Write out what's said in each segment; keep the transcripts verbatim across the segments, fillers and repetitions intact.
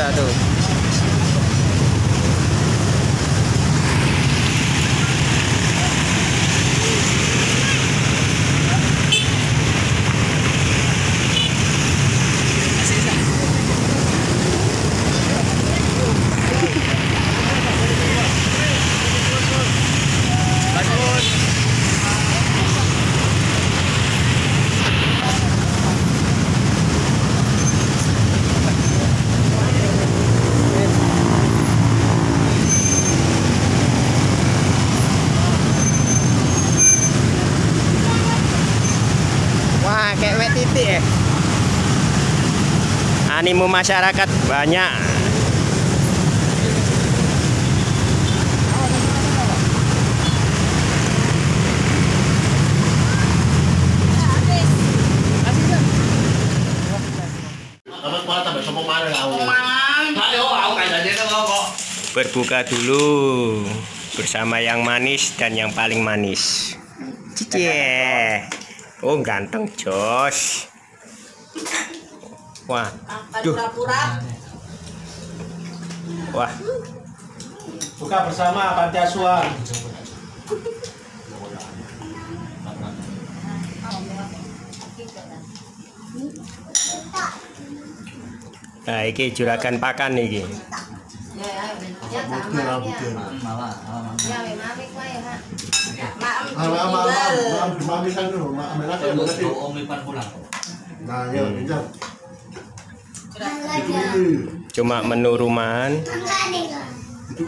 juga tuh. Kayak wet titik ya. Animo masyarakat banyak. Berbuka dulu bersama yang manis dan yang paling manis. Cici. Oh ganteng Jos. Wah. Duh. Wah. Buka bersama Panti Asuhan. Nah, iki juragan pakan iki. Ya, cuma menu rumahan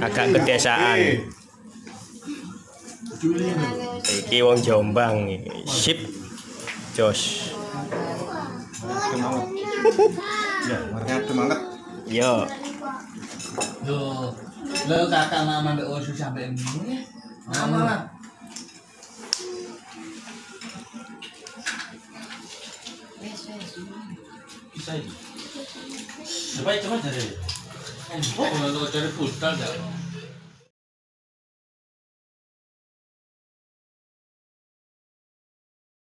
agak pedesaan. Iki wong Jombang iki. Sip. Jos. Yo. Yo. Lo kakak mama mbak Osu sampai ini ya. Mama lah. Bisa ini. Coba coba cari. Kalau lo cari putar dah.